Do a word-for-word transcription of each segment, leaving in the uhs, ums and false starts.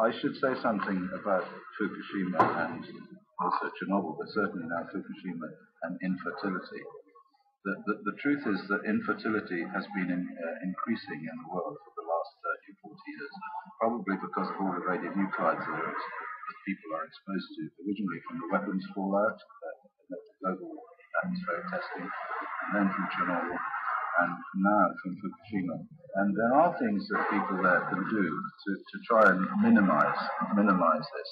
I should say something about Fukushima and also Chernobyl, but certainly now Fukushima and infertility. The, the, the truth is that infertility has been in, uh, increasing in the world for the last thirty or forty years, probably because of all the radionuclides that people are exposed to, originally from the weapons fallout, uh, global atmospheric testing, and then from Chernobyl, and now from Fukushima. And there are things that people there can do to, to try and minimize, minimize this.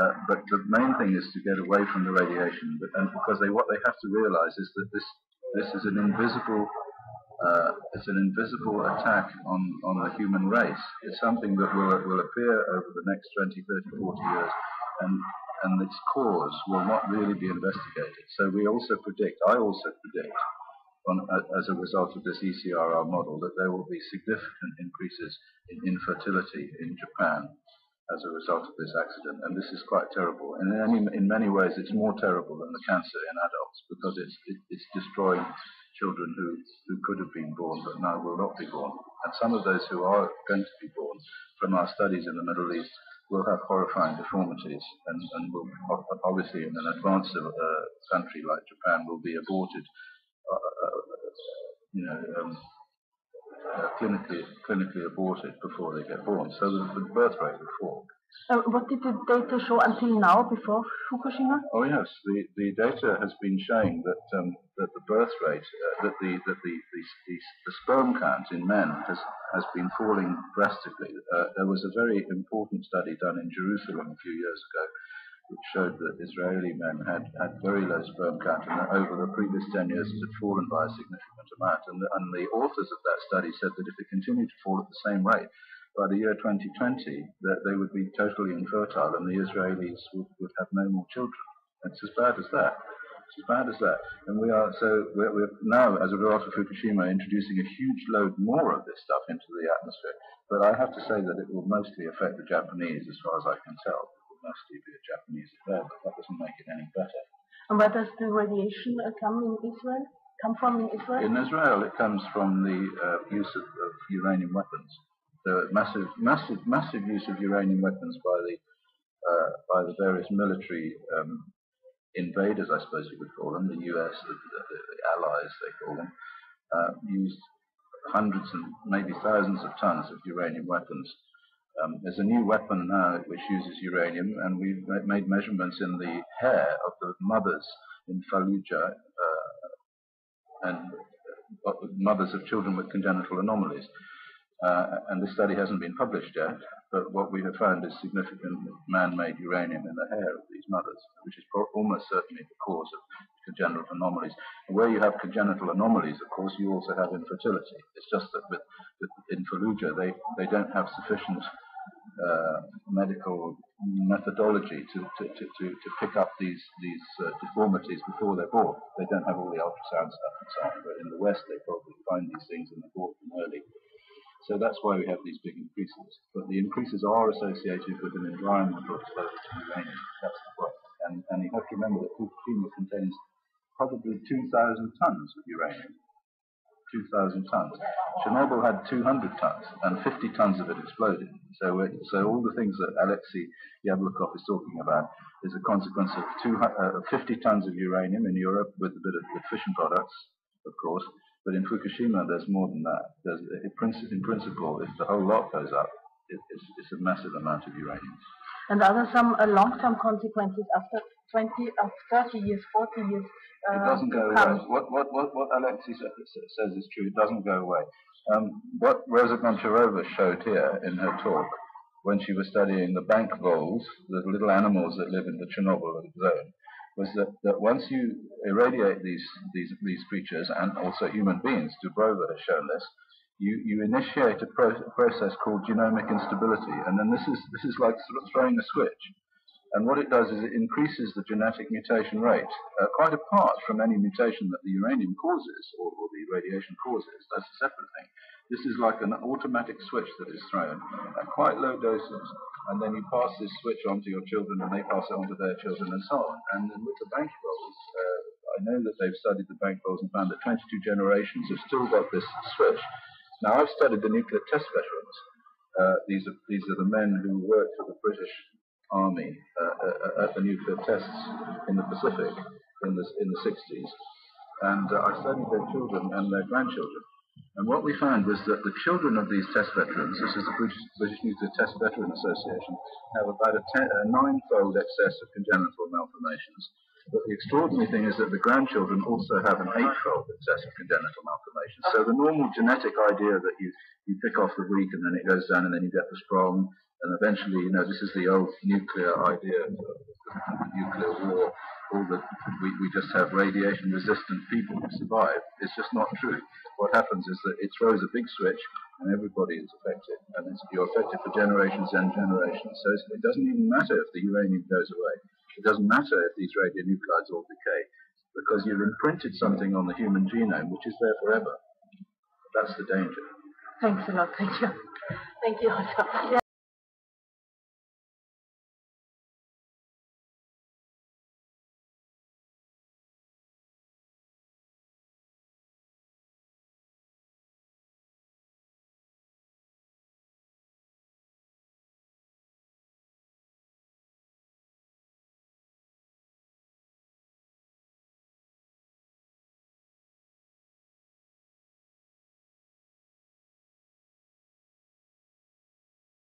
Uh, but the main thing is to get away from the radiation. But, and because they, what they have to realize is that this, this is an invisible, uh, it's an invisible attack on, on the human race. It's something that will, will appear over the next twenty, thirty, forty years. And, and its cause will not really be investigated. So we also predict, I also predict, On, uh, as a result of this E C R R model, that there will be significant increases in infertility in Japan as a result of this accident, and this is quite terrible. And in, any, in many ways, it's more terrible than the cancer in adults, because it's, it, it's destroying children who, who could have been born but now will not be born. And some of those who are going to be born from our studies in the Middle East will have horrifying deformities, and, and will obviously, in an advanced uh, country like Japan, will be aborted. Uh, you know, um, uh, clinically, clinically aborted before they get born, so the, the birth rate will fall. Uh, what did the data show until now, before Fukushima? Oh yes, the, the data has been showing that um, that the birth rate, uh, that the that the the, the the sperm count in men has has been falling drastically. Uh, there was a very important study done in Jerusalem a few years ago, which showed that Israeli men had, had very low sperm count, and that over the previous ten years it had fallen by a significant amount. And the, and the authors of that study said that if it continued to fall at the same rate, by the year twenty twenty, that they would be totally infertile and the Israelis would, would have no more children. It's as bad as that. It's as bad as that. And we are, so we're, we're now, as a result of Fukushima, introducing a huge load more of this stuff into the atmosphere. But I have to say that it will mostly affect the Japanese, as far as I can tell. Mostly be a Japanese affair, but that doesn't make it any better. And where does the radiation uh, come in Israel? Come from in Israel? In Israel, it comes from the uh, use of, of uranium weapons. The massive, massive, massive use of uranium weapons by the uh, by the various military um, invaders, I suppose you would call them, the U S, the, the, the Allies, they call them, uh, used hundreds and maybe thousands of tons of uranium weapons. Um, there's a new weapon now which uses uranium, and we've made measurements in the hair of the mothers in Fallujah, uh, and uh, mothers of children with congenital anomalies. Uh, and this study hasn't been published yet, but what we have found is significant man-made uranium in the hair of these mothers, which is almost certainly the cause of congenital anomalies. And where you have congenital anomalies, of course, you also have infertility. It's just that with, with, in Fallujah, they, they don't have sufficient Uh, medical methodology to, to, to, to, to pick up these, these uh, deformities before they're born. They don't have all the ultrasound stuff and so on, but in the West they probably find these things and abort them early. So that's why we have these big increases. But the increases are associated with an environmental exposure to uranium. That's the point. And, and you have to remember that Fukushima contains probably two thousand tons of uranium. two thousand tons. Chernobyl had two hundred tons, and fifty tons of it exploded. So, it, so all the things that Alexei Yablokov is talking about is a consequence of two hundred, uh, fifty tons of uranium in Europe, with a bit of with fission products, of course. But in Fukushima, there's more than that. There's, in principle, if the whole lot goes up, it, it's, it's a massive amount of uranium. And are there some uh, long-term consequences after twenty, uh, thirty years, forty years? Uh, it doesn't go away. What, what, what, what Alexei says is true. It doesn't go away. Um, what Rosa Goncharova showed here in her talk, when she was studying the bank voles, the little animals that live in the Chernobyl zone, was that, that once you irradiate these, these, these creatures, and also human beings, Dubrova has shown this, You, you initiate a pro process called genomic instability, and then this is this is like sort of throwing a switch. And what it does is it increases the genetic mutation rate, uh, quite apart from any mutation that the uranium causes or, or the radiation causes. That's a separate thing. This is like an automatic switch that is thrown at quite low doses, and then you pass this switch on to your children, and they pass it on to their children, and so on. And then with the bank rolls, uh, I know that they've studied the bank rolls and found that twenty-two generations have still got this switch. Now, I've studied the nuclear test veterans, Uh, these are these are the men who worked for the British Army uh, at the nuclear tests in the Pacific in the in the sixties, and uh, I studied their children and their grandchildren. And what we found was that the children of these test veterans, this is the British, British Nuclear Test Veteran Association, have about a, ten, a nine-fold excess of congenital malformations. But the extraordinary thing is that the grandchildren also have an eight-fold excess of congenital malformations. So the normal genetic idea that you, you pick off the weak and then it goes down and then you get the strong, and eventually, you know, this is the old nuclear idea of the nuclear war, all that we, we just have radiation-resistant people who survive. It's just not true. What happens is that it throws a big switch and everybody is affected, and it's, you're affected for generations and generations. So it's, it doesn't even matter if the uranium goes away. It doesn't matter if these radionuclides all decay, because you've imprinted something on the human genome which is there forever. That's the danger. Thanks a lot. Thank you. Thank you.